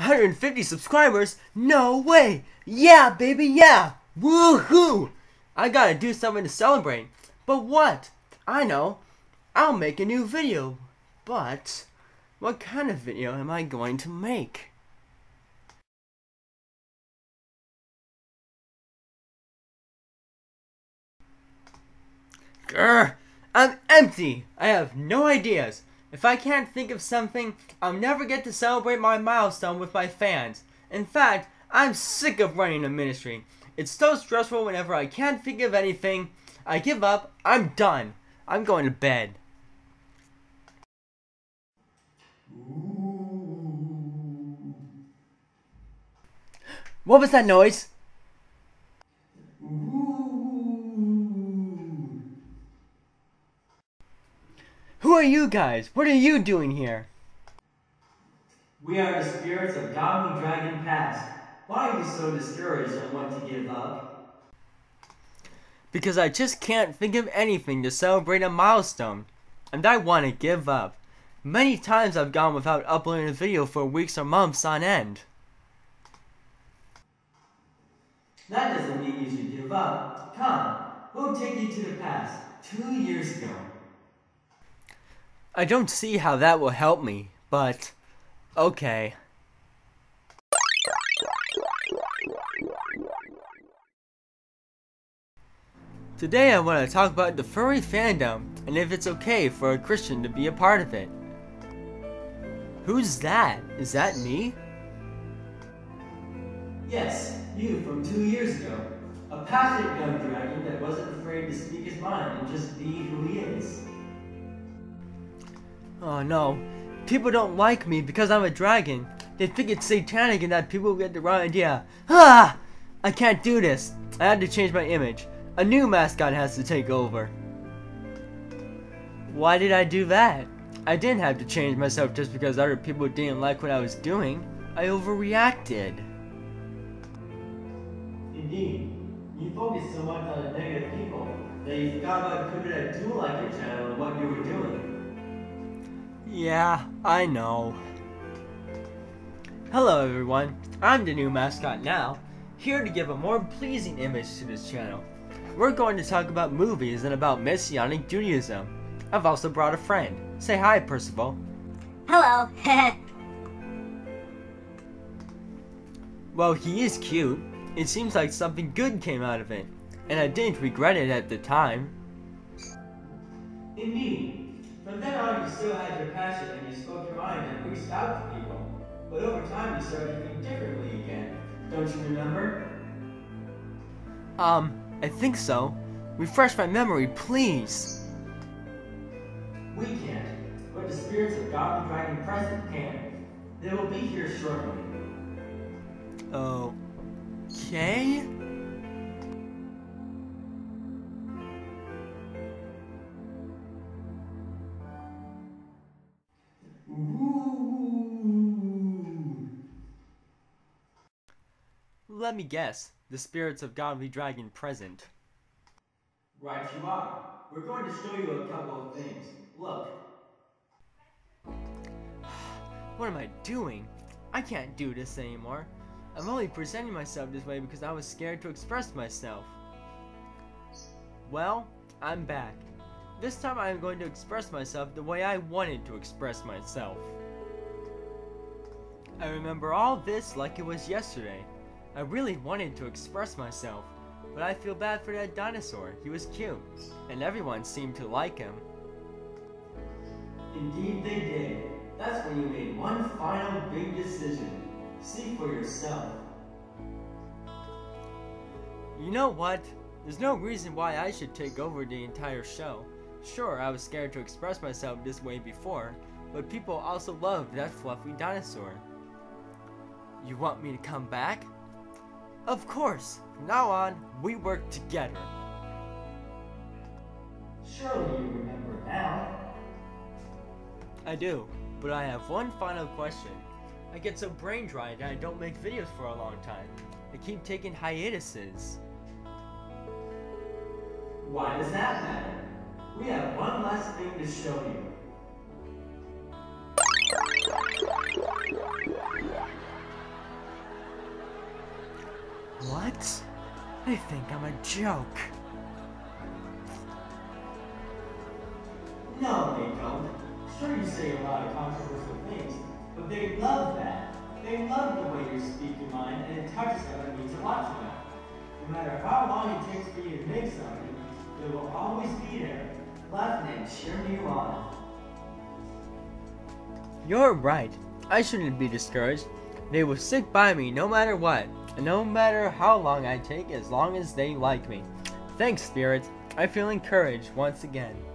150 subscribers? No way! Yeah, baby, yeah! Woohoo! I gotta do something to celebrate. But what? I know. I'll make a new video. But what kind of video am I going to make? Grr, I'm empty. I have no ideas. If I can't think of something, I'll never get to celebrate my milestone with my fans. In fact, I'm sick of running a ministry. It's so stressful whenever I can't think of anything. I give up. I'm done. I'm going to bed. Ooh. What was that noise? Ooh. Who are you guys? What are you doing here? We are the spirits of God the Dragon Past. Why are you so discouraged and want to give up? Because I just can't think of anything to celebrate a milestone. And I want to give up. Many times I've gone without uploading a video for weeks or months on end. That doesn't mean you should give up. Come, we'll take you to the past, 2 years ago. I don't see how that will help me, but okay. Today I want to talk about the furry fandom and if it's okay for a Christian to be a part of it. Who's that? Is that me? Yes, you from 2 years ago. A passionate young dragon that wasn't afraid to speak his mind and just be who he is. Oh no, people don't like me because I'm a dragon. They think it's satanic and that people get the wrong idea. Ah! I can't do this. I had to change my image. A new mascot has to take over. Why did I do that? I didn't have to change myself just because other people didn't like what I was doing. I overreacted. Indeed, you focused so much on the negative people that you forgot about people that do like your channel and what you were doing. Yeah, I know. Hello everyone, I'm the new mascot now, here to give a more pleasing image to this channel. We're going to talk about movies and about Messianic Judaism. I've also brought a friend. Say hi, Percival. Hello. Well, he is cute. It seems like something good came out of it, and I didn't regret it at the time. Indeed. From then on, you still had your passion and you spoke your mind and reached out to people. But over time, you started to think differently again. Don't you remember? I think so. Refresh my memory, please. We can't, but the spirits of God the Dragon present can. They will be here shortly. Okay? Let me guess, the spirits of God the Dragon present. Right you are. We're going to show you a couple of things. Look. What am I doing? I can't do this anymore. I'm only presenting myself this way because I was scared to express myself. Well, I'm back. This time I'm going to express myself the way I wanted to express myself. I remember all this like it was yesterday. I really wanted to express myself, but I feel bad for that dinosaur. He was cute, and everyone seemed to like him. Indeed they did. That's when you made one final big decision. See for yourself. You know what? There's no reason why I should take over the entire show. Sure, I was scared to express myself this way before, but people also loved that fluffy dinosaur. You want me to come back? Of course, from now on, we work together. Surely you remember now. I do, but I have one final question. I get so brain dried that I don't make videos for a long time. I keep taking hiatuses. Why does that matter? We have one last thing to show you. They think I'm a joke. No, they don't. Sure, you say a lot of controversial things, but they love that. They love the way you speak your mind, and it touches them and means a lot to them. No matter how long it takes for you to make something, they will always be there, laughing and cheering you on. You're right. I shouldn't be discouraged. They will stick by me no matter what, and no matter how long I take, as long as they like me. Thanks, Spirit. I feel encouraged once again.